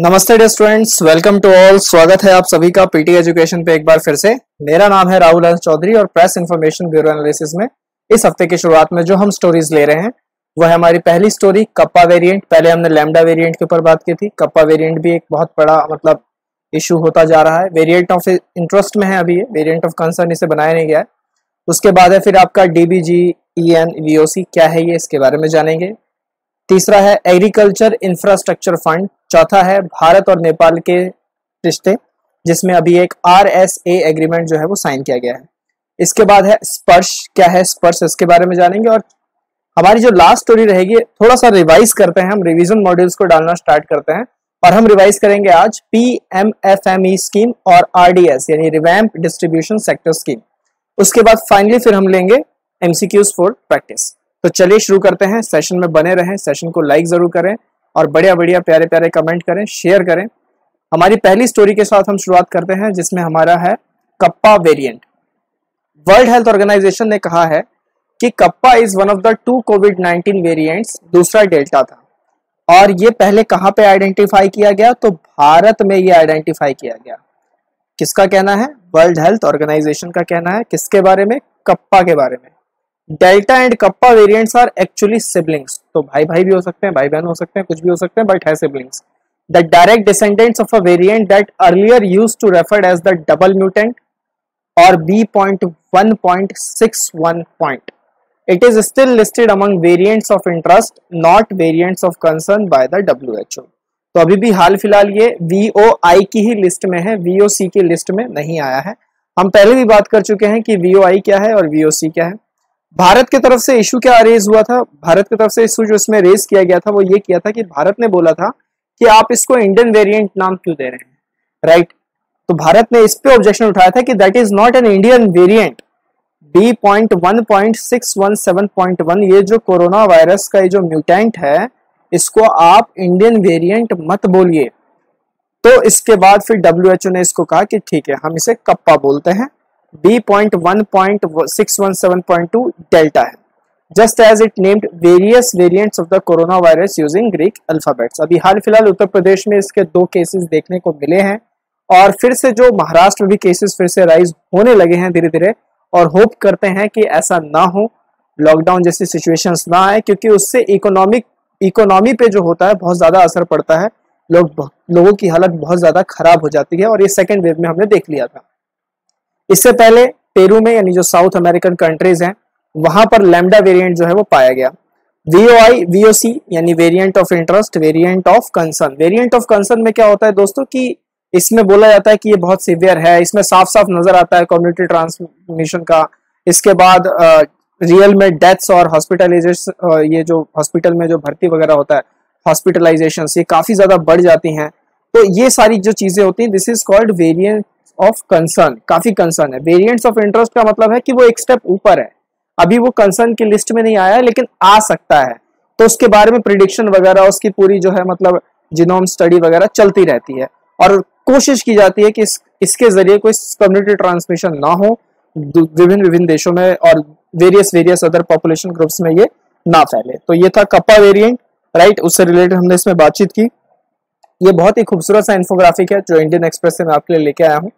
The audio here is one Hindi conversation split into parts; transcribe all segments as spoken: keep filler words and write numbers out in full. नमस्ते dear students, welcome to all. स्वागत है आप सभी का पीटी एजुकेशन पे एक बार फिर से। मेरा नाम है राहुल चौधरी और प्रेस इंफॉर्मेशन ब्यूरो एनालिसिस में इस हफ्ते की शुरुआत में जो हम स्टोरीज ले रहे हैं वह है हमारी पहली स्टोरी कप्पा वेरिएंट। पहले हमने लैमडा वेरिएंट के ऊपर बात की थी। कप्पा वेरिएंट भी एक बहुत बड़ा मतलब इशू होता जा रहा है। वेरिएंट ऑफ इंटरेस्ट में है अभी, ये वेरिएंट ऑफ कंसर्न इसे बनाया नहीं गया है। उसके बाद है फिर आपका डीबीजीईएनवीओसी क्या है ये, इसके बारे में जानेंगे। तीसरा है एग्रीकल्चर इंफ्रास्ट्रक्चर फंड। चौथा है भारत और नेपाल के रिश्ते, जिसमें अभी एक आर एस एग्रीमेंट जो है वो साइन किया गया है। इसके बाद है स्पर्श, क्या है स्पर्श, इसके बारे में जानेंगे। और हमारी जो लास्ट स्टोरी रहेगी, थोड़ा सा रिवाइज करते हैं हम, रिवीजन मॉड्यूल्स को डालना स्टार्ट करते हैं और हम रिवाइज करेंगे आज PM F M E scheme और आर डी एस यानी रिवैम्प डिस्ट्रीब्यूशन सेक्टर स्कीम। उसके बाद फाइनली फिर हम लेंगे एमसीक्यूज फॉर प्रैक्टिस। तो चलिए शुरू करते हैं। सेशन में बने रहें, सेशन को लाइक ज़रूर करें और बढ़िया बढ़िया प्यारे प्यारे कमेंट करें, शेयर करें। हमारी पहली स्टोरी के साथ हम शुरुआत करते हैं, जिसमें हमारा है kappa variant. World Health Organization ने कहा है कि kappa is one of the two COVID nineteen variants. दूसरा डेल्टा था और ये पहले कहाँ पे आइडेंटिफाई किया गया, तो भारत में ये आइडेंटिफाई किया गया। किसका कहना है? वर्ल्ड हेल्थ ऑर्गेनाइजेशन का कहना है। किसके बारे में? कप्पा के बारे में। Delta and kappa variants are actually siblings. तो भाई भाई भी हो सकते हैं, भाई बहन हो सकते हैं, कुछ भी हो सकते हैं, बट है siblings. The direct descendants of a variant that earlier used to referred as the double mutant और B point one point six one point it is still listed among variants of interest, not variants of concern by the W H O. तो अभी भी हाल फिलहाल ये वीओआई की ही लिस्ट में है, वीओसी की लिस्ट में नहीं आया है। हम पहले भी बात कर चुके हैं कि वीओआई क्या है और वीओसी क्या है। भारत की तरफ से इशू क्या रेज हुआ था? भारत की तरफ से इशू जो इसमें रेज किया गया था वो ये किया था कि भारत ने बोला था कि आप इसको इंडियन वेरिएंट नाम क्यों दे रहे हैं, राइट right? तो भारत ने इस पे ऑब्जेक्शन उठाया था कि that is not an Indian variant. B point one point six one seven point two ये जो कोरोना वायरस का ये जो म्यूटेंट है इसको आप इंडियन वेरिएंट मत बोलिए। तो इसके बाद फिर डब्ल्यू एच ओ ने इसको कहा कि ठीक है, हम इसे कप्पा बोलते हैं। B point one point six one seven point two delta है, just as it named various variants of the corona virus using Greek alphabets. अभी हाल फिलहाल उत्तर प्रदेश में इसके दो केसेस देखने को मिले हैं और फिर से जो महाराष्ट्र में भी केसेस फिर से राइज होने लगे हैं धीरे धीरे, और होप करते हैं कि ऐसा ना हो, लॉकडाउन जैसी सिचुएशंस ना आए, क्योंकि उससे इकोनॉमिक इकोनॉमी पे जो होता है बहुत ज़्यादा असर पड़ता है। लोग लोगों की हालत बहुत ज़्यादा खराब हो जाती है और ये सेकेंड वेव में हमने देख लिया था। इससे पहले पेरू में यानी जो साउथ अमेरिकन कंट्रीज हैं वहां पर लैम्डा वेरिएंट जो है वो पाया गया। वीओआई वीओसी यानी variant of interest, variant of concern. Variant of concern में क्या होता है दोस्तों कि इसमें बोला जाता है कि ये बहुत सीवियर है, इसमें साफ साफ नजर आता है कम्युनिटी ट्रांसमिशन का। इसके बाद रियल में डेथ्स और हॉस्पिटलाइजेशन, ये जो हॉस्पिटल में जो भर्ती वगैरह होता है, हॉस्पिटलाइजेशन, ये काफी ज्यादा बढ़ जाती हैं। तो ये सारी जो चीजें होती हैं, this is called variant of concern. काफी कंसर्न है। वेरिएंट्स ऑफ इंटरेस्ट का मतलब है कि वो एक स्टेप ऊपर है, अभी वो कंसर्न की लिस्ट में नहीं आया है लेकिन आ सकता है। तो उसके बारे में प्रिडिक्शन वगैरह, उसकी पूरी जो है मतलब जीनोम स्टडी वगैरह चलती रहती है और कोशिश की जाती है कि इस, इसके जरिए कोई कम्युनिटी ट्रांसमिशन ना हो विभिन्न विभिन्न देशों में और various various other population groups में ये ना फैले। तो ये था कप्पा वेरिएंट, राइट। उससे रिलेटेड हमने इसमें बातचीत की। ये बहुत ही खूबसूरत सा इन्फोग्राफिक है जो इंडियन एक्सप्रेस से मैं आपके लिए लेके आया हूँ।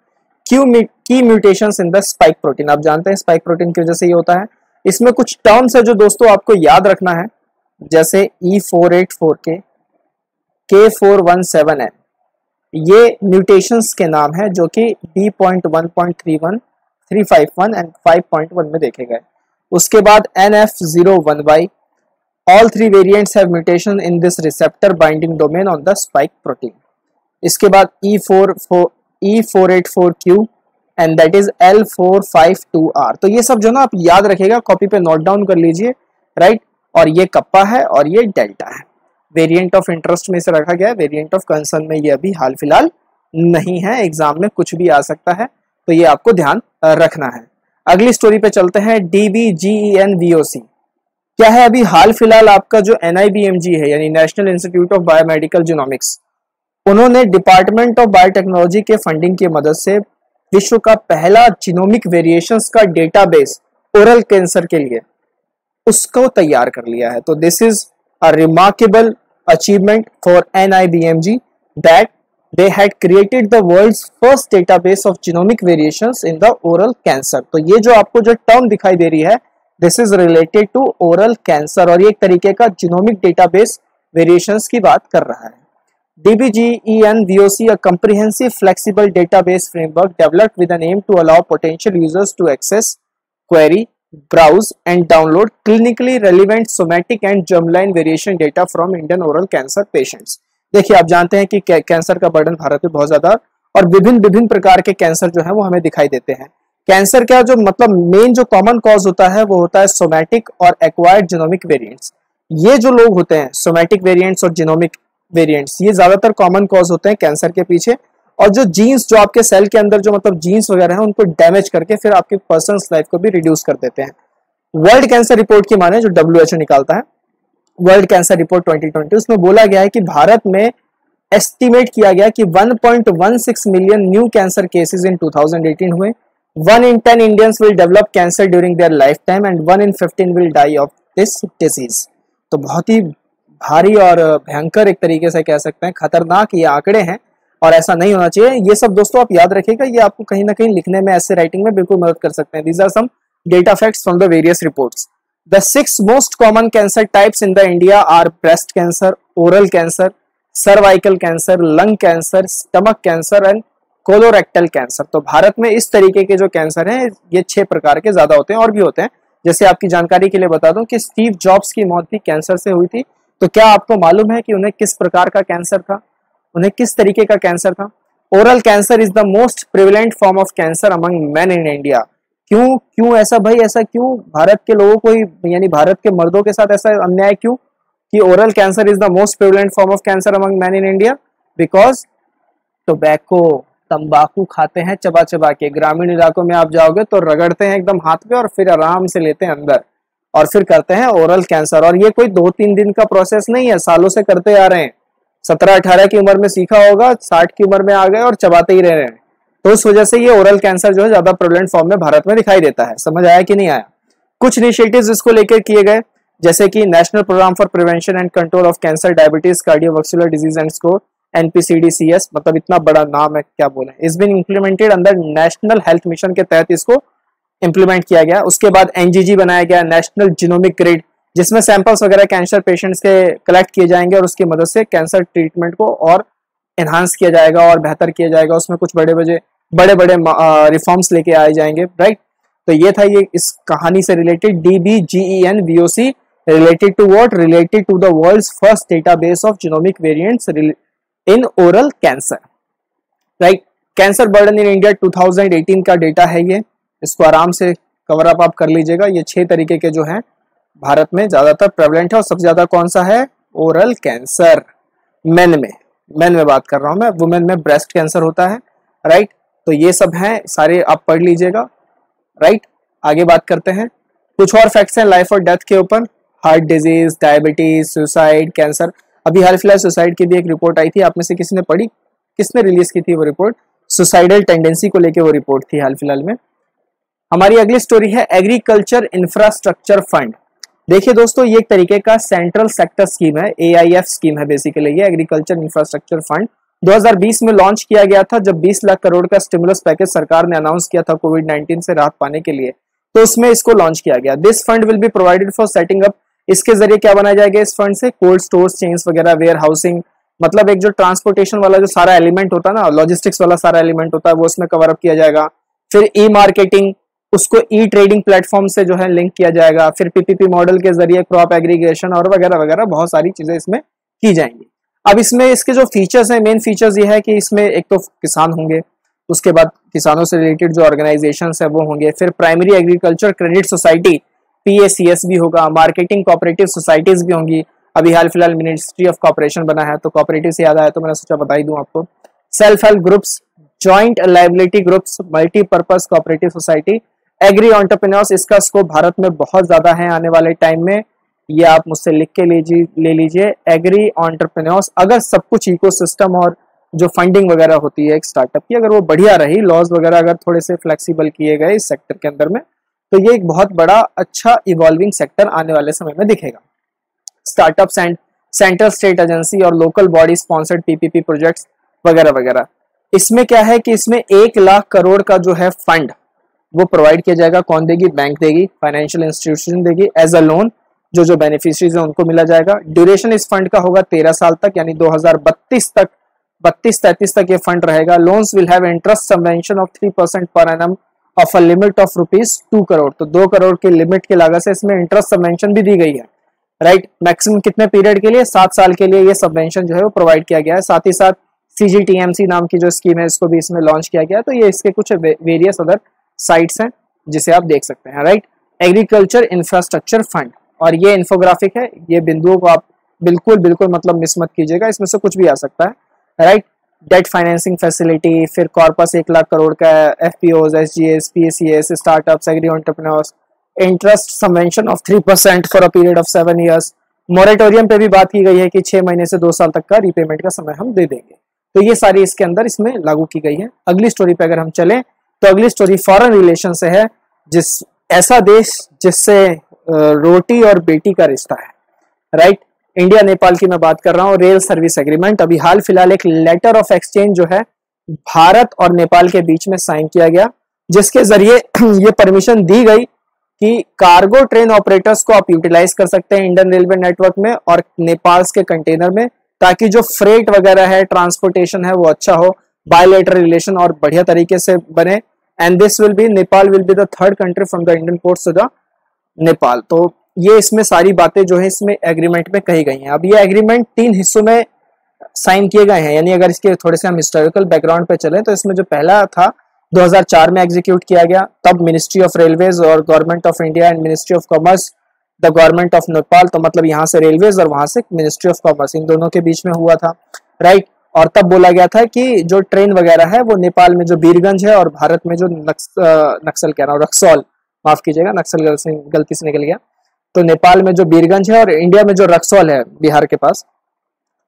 क्यू की mutations in the spike protein. आप जानते हैं स्पाइक प्रोटीन की वजह से ये होता है। इसमें कुछ टर्म्स है जो दोस्तों आपको याद रखना है, जैसे ई four eight four K K four one seven N, ये म्यूटेशंस के नाम है जो कि B point one point three one three five one and five point one में देखे गए। उसके बाद N F zero one Y, all three variants have mutation in this receptor binding domain on the spike protein. इसके बाद E four four E four eight four Q and that is L four five two R। तो ये सब जो ना आप याद रखेगा, कॉपी पे नोट डाउन कर लीजिए, राइट। और ये कप्पा है और ये डेल्टा है। वेरिएंट ऑफ इंटरेस्ट में इसे रखा गया है, वेरिएंट ऑफ कंसर्न में ये अभी हाल फिलहाल नहीं है। एग्जाम में कुछ भी आ सकता है तो ये आपको ध्यान रखना है। अगली स्टोरी पे चलते हैं। डीबीजीईएनवीओसी क्या है? अभी हाल फिलहाल आपका जो एनआईबीएमजी है यानी National Institute of Biomedical Genomics, उन्होंने डिपार्टमेंट ऑफ बायोटेक्नोलॉजी के फंडिंग की मदद से विश्व का पहला जीनोमिक वेरिएशंस का डेटाबेस ओरल कैंसर के लिए उसको तैयार कर लिया है। तो this is a remarkable achievement for NIBMG that they had created the world's first database of genomic variations in the oral cancer. तो ये जो आपको जो term दिखाई दे रही है this is related to oral cancer और ये एक तरीके का genomic database variations की बात कर रहा है. D B G E N V O C a comprehensive flexible database framework developed with an aim to allow potential users to access, query, browse and download clinically relevant somatic and germline variation data from Indian oral cancer patients. देखिए आप जानते हैं कि कैंसर का बर्डन भारत में बहुत ज्यादा और विभिन्न विभिन्न प्रकार के कैंसर जो है वो हमें दिखाई देते हैं. कैंसर का जो मतलब मेन जो कॉमन कॉज होता है वो होता है सोमैटिक और एक्वायर्ड जीनोमिक वेरिएंट्स. ये जो लोग होते हैं सोमैटिक वेरिएंट्स और जीनोमिक वेरिएंट्स ये ज्यादातर कॉमन कॉज होते हैं कैंसर के पीछे. और जो जीन्स जो आपके सेल के अंदर जो मतलब जीन्स वगैरह हैं उनको डैमेज करके फिर आपके पर्सन लाइफ को भी रिड्यूस कर देते हैं. वर्ल्ड कैंसर रिपोर्ट की माने जो डब्ल्यू एच ओ निकालता है World Cancer Report twenty twenty उसमें बोला गया है कि भारत में एस्टिमेट किया गया कि one point one six million new cancer cases in two thousand eighteen हुए. One in ten Indians will develop cancer during their life time and one in fifteen will die of this disease. तो बहुत ही भारी और भयंकर एक तरीके से कह सकते हैं खतरनाक ये आंकड़े हैं और ऐसा नहीं होना चाहिए. ये सब दोस्तों आप याद रखिएगा, ये आपको कहीं ना कहीं लिखने में ऐसे राइटिंग में बिल्कुल मदद कर सकते हैं. These are some data facts from the various reports. The six most common cancer types in the India are breast cancer, oral cancer, cervical cancer, lung cancer, stomach cancer and colorectal cancer. तो भारत में इस तरीके के जो कैंसर हैं ये छह प्रकार के ज्यादा होते हैं और भी होते हैं. जैसे आपकी जानकारी के लिए बता दूं कि स्टीव जॉब्स की मौत भी कैंसर से हुई थी. तो क्या आपको मालूम है कि उन्हें किस प्रकार का कैंसर था, उन्हें किस तरीके का कैंसर था? Oral cancer is the most prevalent form of cancer among man in India. क्यों क्यों ऐसा भाई, ऐसा क्यों भारत के लोगों को ही यानी भारत के मर्दों के साथ ऐसा अन्याय क्यों कि oral cancer is the most prevalent form of cancer among man in India? Because tobacco तंबाकू खाते हैं चबा चबा के. ग्रामीण इलाकों में आप जाओगे तो रगड़ते हैं एकदम हाथ पे और फिर आराम से लेते हैं अंदर और फिर करते हैं ओरल कैंसर. और ये कोई दो तीन दिन का प्रोसेस नहीं है, सालों से करते आ रहे हैं. सत्रह अठारह की उम्र में सीखा होगा, साठ की उम्र में आ गए और चबाते ही रह रहे हैं. तो उस वजह से ये ओरल कैंसर जो है ज्यादा प्रेवलेंट फॉर्म में भारत में दिखाई देता है. समझ आया कि नहीं आया? कुछ इनिशिएटिव्स इसको लेकर किए गए जैसे कि National Programme for Prevention and Control of Cancer, Diabetes, Cardiovascular Disease and Stroke, N P C D C, मतलब इतना बड़ा नाम है क्या बोले. इज बीन इम्प्लीमेंटेड अंदर नेशनल हेल्थ मिशन के तहत इसको इम्प्लीमेंट किया गया. उसके बाद एन जी जी बनाया गया, नेशनल जीनोमिक ग्रिड, जिसमें सैंपल्स वगैरह कैंसर पेशेंट्स के कलेक्ट किए जाएंगे और उसकी मदद से कैंसर ट्रीटमेंट को और एनहांस किया जाएगा और बेहतर किया जाएगा. उसमें कुछ बड़े बड़े बड़े बड़े रिफॉर्म्स लेके आए जाएंगे. राइट, तो ये था ये इस कहानी से related D B G E N V O C related to what, related to the world's first database of genomic variants in oral cancer. Right, cancer burden in India two thousand eighteen का डेटा है ये. इसको आराम से कवर अप आप कर लीजिएगा. ये छह तरीके के जो हैं भारत में ज्यादातर प्रेवलेंट है और सबसे ज्यादा कौन सा है? Oral cancer. मेन में मेन में बात कर रहा हूं मैं, वुमेन में ब्रेस्ट कैंसर होता है. राइट, तो ये सब हैं, सारे आप पढ़ लीजिएगा. राइट, आगे बात करते हैं. कुछ और फैक्ट्स हैं लाइफ और डेथ के ऊपर. Heart disease, diabetes, suicide, cancer. अभी हाल फिलहाल सुसाइड की भी एक रिपोर्ट आई थी, आप में से किसी ने पढ़ी? किसने रिलीज की थी वो रिपोर्ट? सुसाइडल टेंडेंसी को लेकर वो रिपोर्ट थी हाल फिलहाल में. हमारी अगली स्टोरी है एग्रीकल्चर इंफ्रास्ट्रक्चर फंड. देखिए दोस्तों, ये एक तरीके का सेंट्रल सेक्टर स्कीम है, ए आई एफ स्कीम है बेसिकली ये एग्रीकल्चर इंफ्रास्ट्रक्चर फंड. दो हज़ार बीस में लॉन्च किया गया था जब बीस लाख करोड़ का स्टिमुलस पैकेज सरकार ने अनाउंस किया था कोविड नाइनटीन से राहत पाने के लिए. तो उसमें इसको लॉन्च किया गया. This fund will be provided for setting up. इसके जरिए क्या बनाया जाएगा इस फंड से? कोल्ड स्टोर चेन्स वगैरह, वेयर हाउसिंग, मतलब एक जो ट्रांसपोर्टेशन वाला जो सारा एलिमेंट होता है ना, लॉजिस्टिक्स वाला सारा एलिमेंट होता है वो उसमें कवर अप किया जाएगा. फिर ई मार्केटिंग, उसको ई ट्रेडिंग प्लेटफॉर्म से जो है लिंक किया जाएगा. फिर पी पी पी मॉडल के जरिए क्रॉप एग्रीगेशन और वगैरह वगैरह बहुत सारी चीजें इसमें की जाएंगी. अब इसमें इसके जो फीचर्स हैं, मेन फीचर्स ये है कि इसमें एक तो किसान होंगे, उसके बाद किसानों से रिलेटेड जो ऑर्गेनाइजेशंस है वो होंगे. फिर primary agriculture credit society P A C S भी होगा, मार्केटिंग कोऑपरेटिव सोसाइटीज भी होंगी. अभी हाल फिलहाल मिनिस्ट्री ऑफ कॉपरेशन बना है तो कोऑपरेटिव से याद आया तो मैंने सोचा बता ही दूं आपको. Self help groups, joint liability groups, multipurpose cooperative society, agri entrepreneurs. इसका स्कोप भारत में बहुत ज्यादा है आने वाले टाइम में. ये आप मुझसे लिख के ले लीजिए, एग्री एंटरप्रेन्योर्स. अगर सब कुछ इकोसिस्टम और जो फंडिंग वगैरह होती है एक स्टार्टअप की, अगर वो बढ़िया रही, लॉज वगैरह अगर थोड़े से फ्लेक्सिबल किए गए इस सेक्टर के अंदर में, तो ये एक बहुत बड़ा अच्छा इवॉल्विंग सेक्टर आने वाले समय में दिखेगा. Startups and central state agency और local body sponsored P P P projects, वगैरह वगैरह। इसमें क्या है कि इसमें एक लाख करोड़ का जो है फंड वो प्रोवाइड किया जाएगा। कौन देगी? बैंक देगी, फाइनेंशियल इंस्टीट्यूशन देगी एज अ लोन। जो जो बेनिफिशरीज है उनको मिला जाएगा। ड्यूरेशन इस फंड का होगा तेरह साल तक, यानी दो हजार बत्तीस तक बत्तीस तैतीस तक ये फंड रहेगा। Loans will have interest subvention of three percent per annum of a limit of rupees two crore. तो दो करोड़ के लिमिट के लागत से इसमें इंटरेस्ट सबवेंशन भी दी गई है, राइट। मैक्सिमम कितने पीरियड के लिए? सात साल के लिए ये सबवेंशन जो है वो प्रोवाइड किया गया है। साथ ही साथ सीजीटीएमसी नाम की जो स्कीम है इसको भी इसमें लॉन्च किया गया है। तो ये इसके कुछ वेरियस अदर साइट्स हैं जिसे आप देख सकते हैं, राइट। एग्रीकल्चर इंफ्रास्ट्रक्चर फंड, और ये इन्फोग्राफिक है, ये बिंदुओं को आप बिल्कुल बिल्कुल मतलब मिस मत कीजिएगा, इसमें से कुछ भी आ सकता है, राइट। डेट फाइनेंसिंग फैसिलिटी, फिर कॉर्पस एक लाख करोड़ का, FPOs, SGS, PACS, startups, agri entrepreneurs, interest subvention of three percent for a period of seven years. Moratorium पे भी बात की गई है कि छह महीने से दो साल तक का रीपेमेंट का समय हम दे देंगे। तो ये सारी इसके अंदर इसमें लागू की गई है। अगली स्टोरी पे अगर हम चलें तो अगली स्टोरी फॉरेन रिलेशन से है, जिस ऐसा देश जिससे रोटी और बेटी का रिश्ता है, राइट। इंडिया नेपाल की मैं बात कर रहा हूँ। रेल सर्विस एग्रीमेंट, अभी हाल फिलहाल एक लेटर ऑफ एक्सचेंज जो है भारत और नेपाल के बीच में साइन किया गया, जिसके जरिए ये परमिशन दी गई कि कार्गो ट्रेन ऑपरेटर्स को आप यूटिलाइज कर सकते हैं इंडियन रेलवे नेटवर्क में और नेपाल के कंटेनर में, ताकि जो फ्रेट वगैरह है, ट्रांसपोर्टेशन है, वो अच्छा हो, बायलेटरल रिलेशन और बढ़िया तरीके से बने। And this will be Nepal will be the third country from the Indian ports to the Nepal. तो ये इसमें सारी बातें जो है इसमें एग्रीमेंट में कही गई हैं। अब ये एग्रीमेंट तीन हिस्सों में साइन किए गए हैं, यानी अगर इसके थोड़े से हम हिस्टोरिकल बैकग्राउंड पे चले तो इसमें जो पहला था दो हज़ार चार में एग्जीक्यूट किया गया, तब मिनिस्ट्री ऑफ रेलवेज और Government of India and Ministry of Commerce the Government of Nepal, तो मतलब यहाँ से रेलवेज और वहां से मिनिस्ट्री ऑफ कॉमर्स, इन दोनों के बीच में हुआ था, राइट। और तब बोला गया था कि जो ट्रेन वगैरह है वो नेपाल में जो बीरगंज है और भारत में जो नक्स, नक्सल कह रहा हूँ रक्सौल, माफ कीजिएगा नक्सल गलती से निकल गया, तो नेपाल में जो बीरगंज है और इंडिया में जो रक्सौल है बिहार के पास,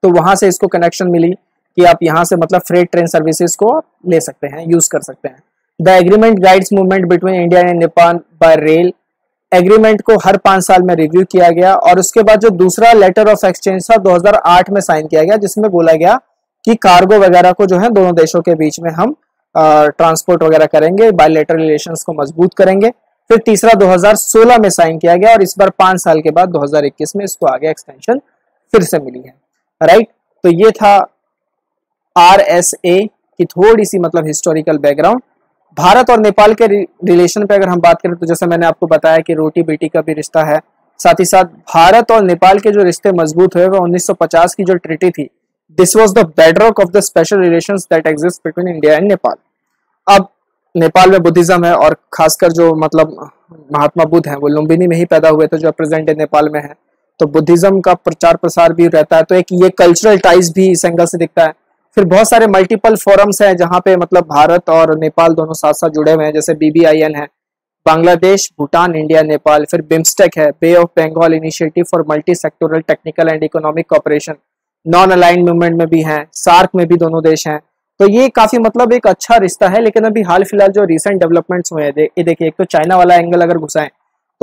तो वहां से इसको कनेक्शन मिली कि आप यहां से मतलब फ्रेट ट्रेन सर्विसेज को आप ले सकते हैं, यूज कर सकते हैं। The agreement guides movement between India and Nepal by rail. Agreement को हर पांच साल में रिव्यू किया गया। और उसके बाद जो दूसरा लेटर ऑफ एक्सचेंज था दो हज़ार आठ में साइन किया गया, जिसमें बोला गया कि कार्गो वगैरह को जो है दोनों देशों के बीच में हम ट्रांसपोर्ट वगैरह करेंगे, बायलेटरल रिलेशंस को मजबूत करेंगे। फिर तीसरा दो हज़ार सोलह में साइन किया गया और इस बार पांच साल के बाद दो हज़ार इक्कीस में इसको आगे एक्सटेंशन फिर से मिली है, राइट। तो ये था आर एस ए की थोड़ी सी मतलब हिस्टोरिकल बैकग्राउंड। भारत और नेपाल के रिलेशन पे अगर हम बात करें तो जैसे मैंने आपको बताया कि रोटी बेटी का भी रिश्ता है, साथ ही साथ भारत और नेपाल के जो रिश्ते मजबूत हुए वो उन्नीस सौ पचास की जो ट्रीटी थी, this was the bedrock of the special relations that exist between India and Nepal. अब नेपाल में बुद्धिज्म है और खासकर जो मतलब महात्मा बुद्ध है वो लुम्बिनी में ही पैदा हुए थे, जो प्रेजेंट नेपाल में है, तो बुद्धिज्म का प्रचार प्रसार भी रहता है। तो एक ये कल्चरल टाइज भी इस एंगल से दिखता है। फिर बहुत सारे मल्टीपल फोरम्स हैं जहाँ पे मतलब भारत और नेपाल दोनों साथ साथ जुड़े हुए हैं, जैसे बीबीआईएन है, बांग्लादेश, भूटान, इंडिया, नेपाल। फिर बिम्स्टेक है, Bay of Bengal Initiative for Multi Sectoral Technical and Economic Cooperation, non aligned movement में भी हैं, सार्क में भी दोनों देश हैं। तो ये काफी मतलब एक अच्छा रिश्ता है। लेकिन अभी हाल फिलहाल जो रिसेंट डेवलपमेंट्स हुए हैं, ये देखिए, एक तो चाइना वाला एंगल अगर घुसाएं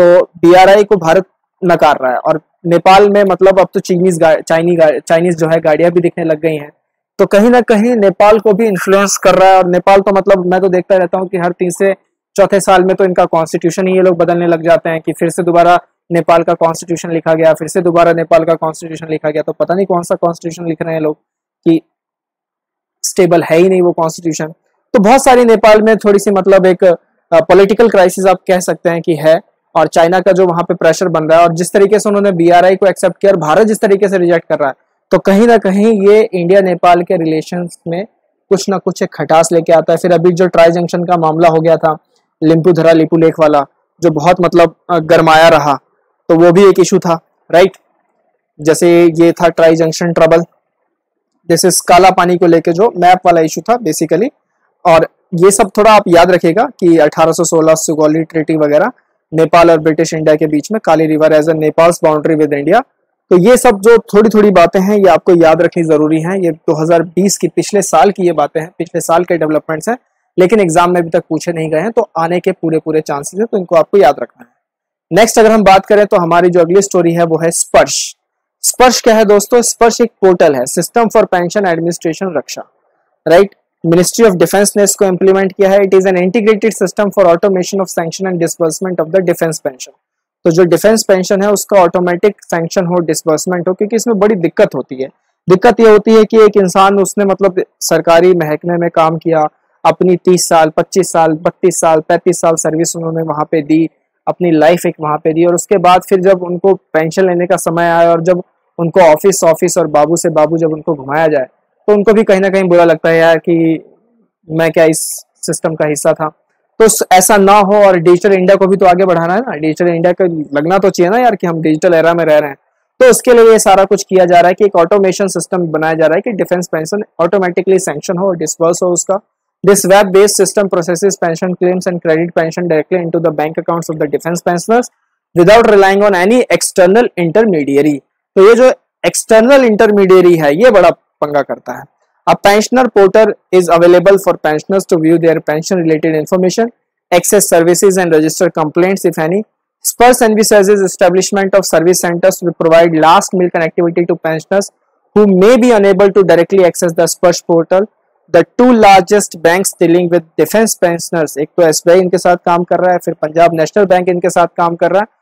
तो बीआरआई को भारत नकार रहा है और नेपाल में मतलब अब तो चीनीज चाइनी चाइनीज जो है गाड़ियां भी दिखने लग गई हैं, तो कहीं ना कहीं नेपाल को भी इन्फ्लुएंस कर रहा है। और नेपाल तो मतलब मैं तो देखता रहता हूँ कि हर तीन से चौथे साल में तो इनका कॉन्स्टिट्यूशन ही ये लोग बदलने लग जाते हैं कि फिर से दोबारा नेपाल का कॉन्स्टिट्यूशन लिखा गया, फिर से दोबारा नेपाल का कॉन्स्टिट्यूशन लिखा गया। तो पता नहीं कौन सा कॉन्स्टिट्यूशन लिख रहे हैं लोग कि स्टेबल है ही नहीं वो कॉन्स्टिट्यूशन। तो बहुत सारी नेपाल में थोड़ी सी मतलब एक पॉलिटिकल क्राइसिस आप कह सकते हैं कि है, और चाइना का जो वहाँ पे प्रेशर बन रहा है और जिस तरीके से उन्होंने बीआरआई को एक्सेप्ट किया और भारत जिस तरीके से रिजेक्ट कर रहा है, तो कहीं ना कहीं ये इंडिया नेपाल के रिलेशंस में कुछ ना कुछ एक खटास लेके आता है। फिर अभी जो ट्राई जंक्शन का मामला हो गया था, लिंपू धरा लिपुलेख वाला, जो बहुत मतलब गरमाया रहा, तो वो भी एक इशू था, राइट। जैसे ये था ट्राई जंक्शन ट्रबल, जैसे काला पानी को लेके जो मैप वाला इशू था बेसिकली। और ये सब थोड़ा आप याद रखेगा कि अठारह सौ सोलह सुगौली ट्रीटी वगैरह, नेपाल और ब्रिटिश इंडिया के बीच में Kali river as a Nepal's boundary with India. तो ये सब जो थोड़ी थोड़ी बातें हैं ये आपको याद रखनी जरूरी है। ये दो हज़ार बीस की पिछले साल की ये बातें हैं, पिछले साल के डेवलपमेंट्स हैं, लेकिन एग्जाम में अभी तक पूछे नहीं गए हैं, तो आने के पूरे पूरे चांसेस हैं, तो इनको आपको याद रखना है। नेक्स्ट अगर हम बात करें तो हमारी जो अगली स्टोरी है वो है स्पर्श। स्पर्श क्या है दोस्तों? स्पर्श एक पोर्टल है, system for pension administration Raksha. Right, Ministry of Defence ने इसको इम्प्लीमेंट किया है। It is an integrated system for automation of sanction and disbursement of the defence pension. तो जो डिफेंस पेंशन है उसका ऑटोमेटिक सैंक्शन हो, डिसबर्समेंट हो, क्योंकि इसमें बड़ी दिक्कत होती है। दिक्कत ये होती है कि एक इंसान उसने मतलब सरकारी महकमे में काम किया, अपनी तीस साल पच्चीस साल बत्तीस साल पैंतीस साल सर्विस उन्होंने वहाँ पे दी, अपनी लाइफ एक वहाँ पे दी, और उसके बाद फिर जब उनको पेंशन लेने का समय आया और जब उनको ऑफिस ऑफिस और बाबू से बाबू जब उनको घुमाया जाए तो उनको भी कहीं ना कहीं बुरा लगता है, यार कि मैं क्या इस सिस्टम का हिस्सा था। तो ऐसा ना हो, और डिजिटल इंडिया को भी तो आगे बढ़ाना है ना, डिजिटल इंडिया को लगना तो चाहिए ना यार कि हम डिजिटल एरा में रह रहे हैं। तो उसके लिए ये सारा कुछ किया जा रहा है कि एक ऑटोमेशन सिस्टम बनाया जा रहा है कि डिफेंस पेंशन ऑटोमेटिकली सैंक्शन हो और डिस्बर्स हो उसका। This web based system processes pension claims and credit pension directly into the bank accounts of the defence pensioners without relying on any external intermediary. तो ये जो एक्सटर्नल इंटरमीडियरी है ये बड़ा पंगा करता है। A pensioner portal is available for pensioners to view their pension-related information, access services, and register complaints if any. Spurs envisages establishment of service centers to provide last-mile connectivity to pensioners who may be unable to directly access the Spurs portal. The two largest banks dealing with defense pensioners, एक तो एसबीआई इनके साथ काम कर रहा है, फिर पंजाब नेशनल बैंक इनके साथ काम कर रहा है,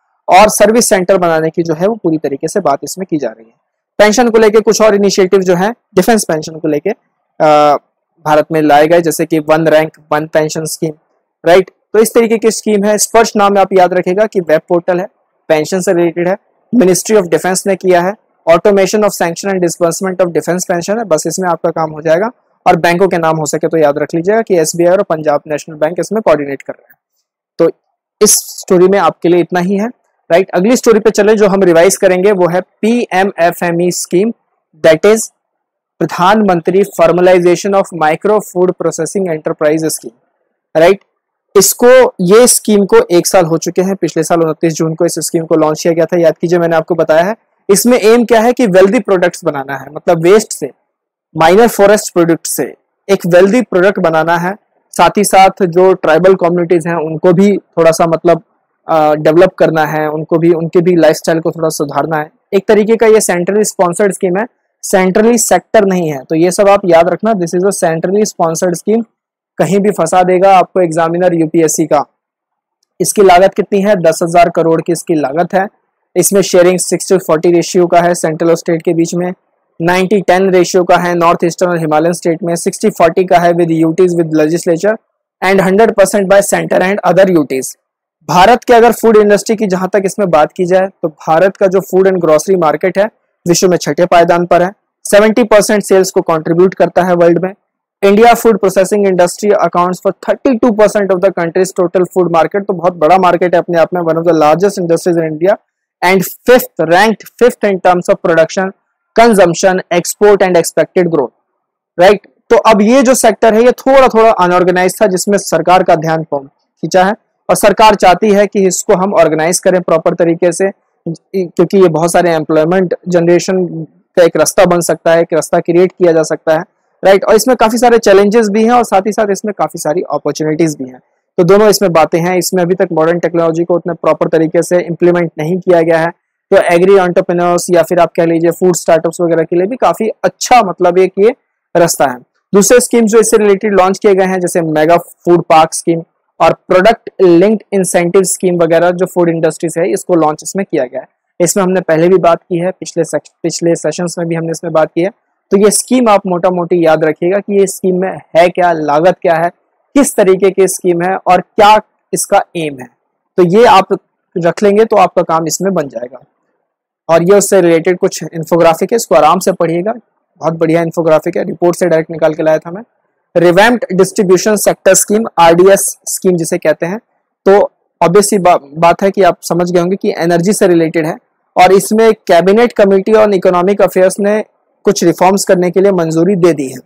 और सर्विस सेंटर बनाने की जो है वो पूरी तरीके से बात इसमें की जा रही है। पेंशन को लेके कुछ और इनिशिएटिव जो है डिफेंस पेंशन को लेके भारत में लाए गए, जैसे कि one rank one pension scheme, right. तो इस तरीके की स्कीम है। स्पर्श नाम आप याद रखेगा कि वेब पोर्टल है, पेंशन से रिलेटेड है, मिनिस्ट्री ऑफ डिफेंस ने किया है, automation of sanction and disbursement of defence pension है। बस इसमें आपका काम हो जाएगा। और बैंकों के नाम हो सके तो याद रख लीजिएगा कि एसबीआई और पंजाब नेशनल बैंक इसमें कोऑर्डिनेट कर रहे हैं। तो इस स्टोरी में आपके लिए इतना ही है, राइट right? अगली स्टोरी पे चले जो हम रिवाइज करेंगे वो है PM F M E scheme, that is Pradhan Mantri formalisation of micro food processing enterprise scheme, right. इसको ये स्कीम को एक साल हो चुके हैं, पिछले साल उनतीस जून को इस स्कीम को लॉन्च किया गया था, याद कीजिए मैंने आपको बताया है। इसमें एम क्या है कि वेल्दी प्रोडक्ट्स बनाना है, मतलब वेस्ट से, माइनर फॉरेस्ट प्रोडक्ट से एक वेल्दी प्रोडक्ट बनाना है, साथ ही साथ जो ट्राइबल कम्युनिटीज हैं उनको भी थोड़ा सा मतलब डेवलप uh, करना है, उनको भी उनके भी लाइफस्टाइल को थोड़ा सुधारना है। एक तरीके का ये सेंट्रली स्पॉन्सर्ड स्कीम है, सेंट्रली सेक्टर नहीं है, तो ये सब आप याद रखना। This is a centrally sponsored scheme, कहीं भी फंसा देगा आपको एग्जामिनर यूपीएससी का। इसकी लागत कितनी है? दस हजार करोड़ की इसकी लागत है। इसमें शेयरिंग सिक्सटी फोर्टी रेशियो का है सेंट्रल और स्टेट के बीच में, नाइन्टी टेन रेशियो का है नॉर्थ ईस्टर्न और हिमालयन स्टेट में, सिक्सटी फोर्टी का है with UTs with legislature, and hundred percent by centre and other UTs. Bharat के अगर फूड इंडस्ट्री की जहां तक इसमें बात की जाए तो भारत का जो फूड एंड ग्रोसरी मार्केट है विश्व में छठे पायदान पर है, सत्तर परसेंट सेल्स को कंट्रीब्यूट करता है वर्ल्ड में। India food processing industry accounts for thirty two percent of the country's total food market, तो बहुत बड़ा मार्केट है अपने आप में, one of the largest industries in India, and fifth ranked fifth in terms of production, consumption, export and expected growth, right. तो अब ये जो सेक्टर है ये थोड़ा थोड़ा अनऑर्गेनाइज था, जिसमें सरकार का ध्यान खींचा है, और सरकार चाहती है कि इसको हम ऑर्गेनाइज करें प्रॉपर तरीके से, क्योंकि ये बहुत सारे एम्प्लॉयमेंट जनरेशन का एक रास्ता बन सकता है, एक रास्ता क्रिएट किया जा सकता है, राइट। और इसमें काफी सारे चैलेंजेस भी हैं और साथ ही साथ इसमें काफी सारी अपॉर्चुनिटीज भी हैं, तो दोनों इसमें बातें हैं। इसमें अभी तक मॉडर्न टेक्नोलॉजी को उतने प्रॉपर तरीके से इम्प्लीमेंट नहीं किया गया है, तो एग्री एंटरप्रेन्योर्स या फिर आप कह लीजिए फूड स्टार्टअप्स वगैरह के लिए भी काफी अच्छा मतलब एक ये रास्ता है। दूसरे स्कीम जो इससे रिलेटेड लॉन्च किए गए हैं जैसे मेगा फूड पार्क स्कीम और प्रोडक्ट लिंक्ड इंसेंटिव स्कीम वगैरह जो फूड इंडस्ट्रीज है इसको लॉन्च इसमें किया गया है। इसमें हमने पहले भी बात की है, पिछले पिछले सेशंस में भी हमने इसमें बात की है। तो ये स्कीम आप मोटा मोटी याद रखिएगा कि ये स्कीम में है क्या, लागत क्या है, किस तरीके की स्कीम है और क्या इसका एम है, तो ये आप रख लेंगे तो आपका काम इसमें बन जाएगा। और ये उससे रिलेटेड कुछ इन्फोग्राफिक है, इसको आराम से पढ़िएगा, बहुत बढ़िया इन्फोग्राफिक है, रिपोर्ट से डायरेक्ट निकाल के लाया था मैं। Revamped distribution sector scheme, R D S scheme जिसे कहते हैं, तो ऑब्वियसली बा, बात है कि आप समझ गए होंगे कि एनर्जी से रिलेटेड है, और इसमें cabinet committee on economic affairs ने कुछ रिफॉर्म्स करने के लिए मंजूरी दे दी है।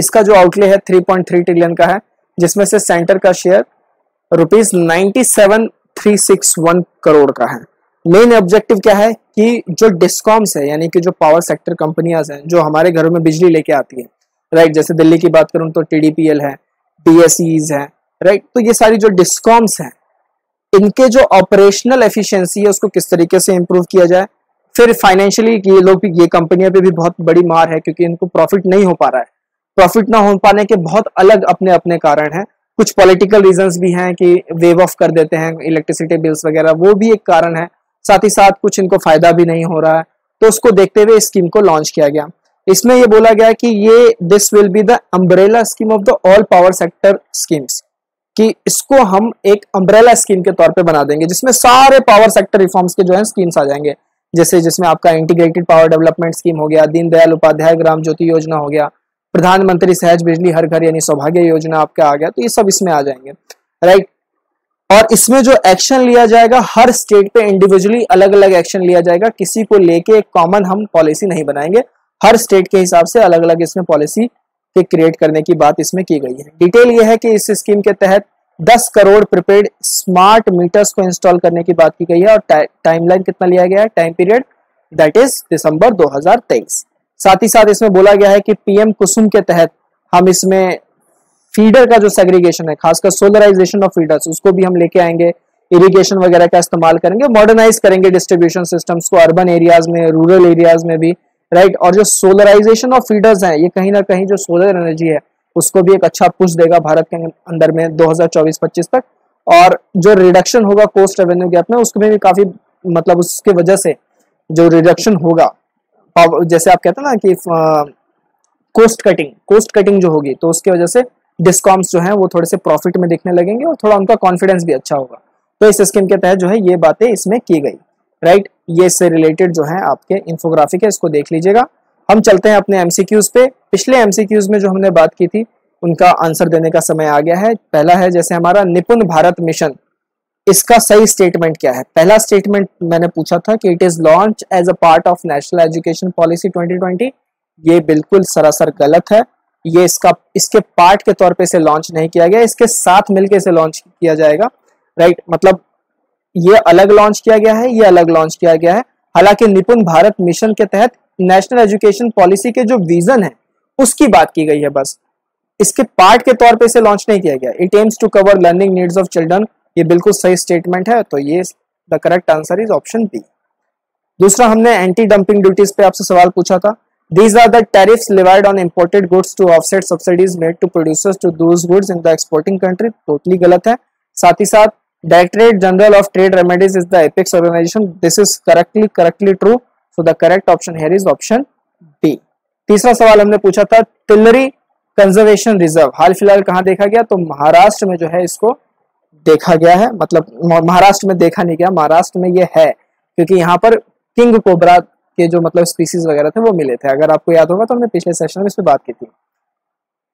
इसका जो आउटले है तीन पॉइंट तीन ट्रिलियन का है, जिसमें से सेंटर का share rupees ninety seven three six one crore का है। मेन ऑब्जेक्टिव क्या है कि जो डिस्कॉम्स है यानी कि जो पावर सेक्टर कंपनियां हैं जो हमारे घरों में बिजली लेके आती है, राइट right, जैसे दिल्ली की बात करूं तो टीडीपीएल है, बीएसईज है, राइट right? तो ये सारी जो डिस्कॉम्स हैं इनके जो ऑपरेशनल एफिशिएंसी है उसको किस तरीके से इंप्रूव किया जाए। फिर फाइनेंशियली ये लोग ये कंपनियों पे भी बहुत बड़ी मार है क्योंकि इनको प्रॉफिट नहीं हो पा रहा है, प्रॉफिट ना हो पाने के बहुत अलग अपने अपने कारण हैं। कुछ पॉलिटिकल रीजंस भी हैं कि वेव ऑफ कर देते हैं इलेक्ट्रिसिटी बिल्स वगैरह, वो भी एक कारण है। साथ ही साथ कुछ इनको फायदा भी नहीं हो रहा है, तो उसको देखते हुए स्कीम को लॉन्च किया गया। इसमें यह बोला गया कि ये this will be the umbrella scheme of the all power sector schemes, कि इसको हम एक अम्ब्रेला स्कीम के तौर पे बना देंगे जिसमें सारे पावर सेक्टर रिफॉर्म्स के जो है स्कीम्स आ जाएंगे। जैसे जिसमें आपका इंटीग्रेटेड पावर डेवलपमेंट स्कीम हो गया, दीनदयाल उपाध्याय ग्राम ज्योति योजना हो गया, प्रधानमंत्री सहज बिजली हर घर यानी सौभाग्य योजना आपका आ गया, तो ये सब इसमें आ जाएंगे, राइट। और इसमें जो एक्शन लिया जाएगा हर स्टेट पे इंडिविजुअली अलग अलग एक्शन लिया जाएगा, किसी को लेके एक कॉमन हम पॉलिसी नहीं बनाएंगे, हर स्टेट के हिसाब से अलग अलग इसमें पॉलिसी के क्रिएट करने की बात इसमें की गई है। डिटेल ये है कि इस स्कीम के तहत दस करोड़ प्रीपेड स्मार्ट मीटर्स को इंस्टॉल करने की बात की गई है और टा, टाइमलाइन कितना लिया गया है, टाइम पीरियड दैट इज दिसंबर दो हजार तेईस। साथ ही साथ इसमें बोला गया है कि पीएम कुसुम के तहत हम इसमें फीडर का जो सेग्रीगेशन है, खासकर सोलराइजेशन ऑफ फीडर्स, उसको भी हम लेके आएंगे, इरिगेशन वगैरह का इस्तेमाल करेंगे, मॉडर्नाइज करेंगे डिस्ट्रीब्यूशन सिस्टम्स को अर्बन एरियाज में, रूरल एरियाज में भी, राइट। और जो सोलराइजेशन ऑफ फीडर्स है, ये कहीं ना कहीं जो सोलर एनर्जी है उसको भी एक अच्छा पुश देगा भारत के अंदर में दो हजार चौबीस पच्चीस तक। और जो रिडक्शन होगा कोस्ट रेवेन्यू गैप में, उसमें भी काफी मतलब उसके वजह से जो रिडक्शन होगा, जैसे आप कहते हैं ना कि कोस्ट कटिंग कोस्ट कटिंग जो होगी, तो उसकी वजह से डिस्कॉम्स जो है वो थोड़े से प्रॉफिट में दिखने लगेंगे और थोड़ा उनका कॉन्फिडेंस भी अच्छा होगा। तो इस स्कीम के तहत जो है ये बातें इसमें की गई, राइट। ये इससे रिलेटेड जो है आपके इन्फोग्राफिक है, इसको देख लीजिएगा। हम चलते हैं अपने एमसीक्यूज पे। पिछले एमसीक्यूज में जो हमने बात की थी उनका आंसर देने का समय आ गया है। पहला है जैसे हमारा निपुण भारत मिशन, इसका सही स्टेटमेंट क्या है। पहला स्टेटमेंट मैंने पूछा था कि it is launch as a part of national education Policy twenty twenty. ये बिल्कुल सरासर गलत है। ये इसका इसके पार्ट के तौर पे इसे लॉन्च नहीं किया गया, इसके साथ मिलकर इसे लॉन्च किया जाएगा, राइट। मतलब ये अलग लॉन्च किया गया है, ये अलग लॉन्च किया गया है। हालांकि निपुण भारत मिशन के तहत नेशनल एजुकेशन पॉलिसी के जो विजन है उसकी बात की गई है, बस इसके पार्ट के तौर पे इसे लॉन्च नहीं किया गया। It aims to cover learning needs of children, ये बिल्कुल सही स्टेटमेंट है, तो ये the correct answer is option B. दूसरा हमने एंटी डंपिंग ड्यूटीज पे आपसे सवाल पूछा था। These are the tariffs levied on imported goods to offset subsidies made to producers to those goods in the exporting country, totally गलत है। साथ ही साथ Directorate General of Trade Remedies is the apex organisation, this is correctly correctly true, so the correct option here is option B. तीसरा सवाल हमने पूछा था टिलरी कंजर्वेशन रिजर्व हाल फिलहाल कहाँ देखा गया, तो महाराष्ट्र में जो है इसको देखा गया है, मतलब महाराष्ट्र में देखा नहीं गया, महाराष्ट्र में ये है क्योंकि यहाँ पर किंग कोबरा के जो मतलब स्पीसीज वगैरह थे वो मिले थे। अगर आपको याद होगा तो हमने पिछले सेशन में इस पर बात की थी।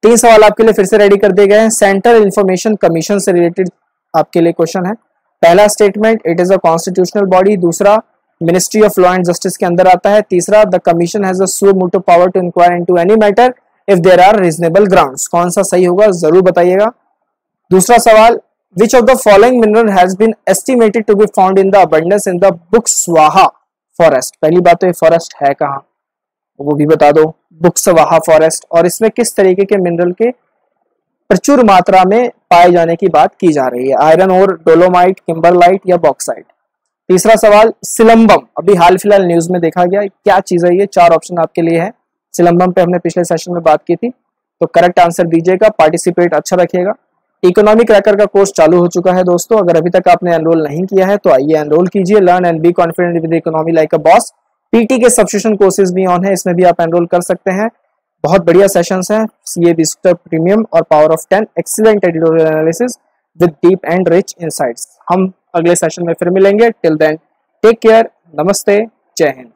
तीन सवाल आपके लिए फिर से रेडी कर दिए गए हैं। सेंट्रल इंफॉर्मेशन कमीशन से रिलेटेड आपके लिए क्वेश्चन है। पहला statement it is a constitutional body, दूसरा ministry of law and justice के अंदर आता है, तीसरा the commission has a suo motto power to inquire into any matter if there are reasonable grounds, कौन सा सही होगा जरूर बताइएगा। दूसरा सवाल which of the following mineral has been estimated to be found in the abundance in the Buxwaha forest, पहली बात तो ये फॉरेस्ट है कहाँ वो भी बता दो, बुक्सवाहा फॉरेस्ट, और इसमें किस तरीके के मिनरल के प्रचुर मात्रा में पाए जाने की बात की जा रही है, आयरन और डोलोमाइट, किम्बरलाइट या बॉक्साइट। तीसरा सवाल सिलंबम, अभी हाल फिलहाल न्यूज में देखा गया, क्या चीज है ये, चार ऑप्शन आपके लिए है। सिलंबम पे हमने पिछले सेशन में बात की थी, तो करेक्ट आंसर दीजिएगा, पार्टिसिपेट अच्छा रखिएगा। इकोनॉमिक क्रैकर का कोर्स चालू हो चुका है दोस्तों, अगर अभी तक आपने एनरोल नहीं किया है तो आइए एनरोल कीजिए। Learn and be confident with economy like a boss, PT के सब्सक्रिप्शन कोर्सेज भी ऑन है, इसमें भी आप एनरोल कर सकते हैं। बहुत बढ़िया सेशंस हैं, सीए बिस्तर प्रीमियम और power of ten, excellent editorial analysis with deep and rich insights. हम अगले सेशन में फिर मिलेंगे, टिल देन टेक केयर, नमस्ते, जय हिंद।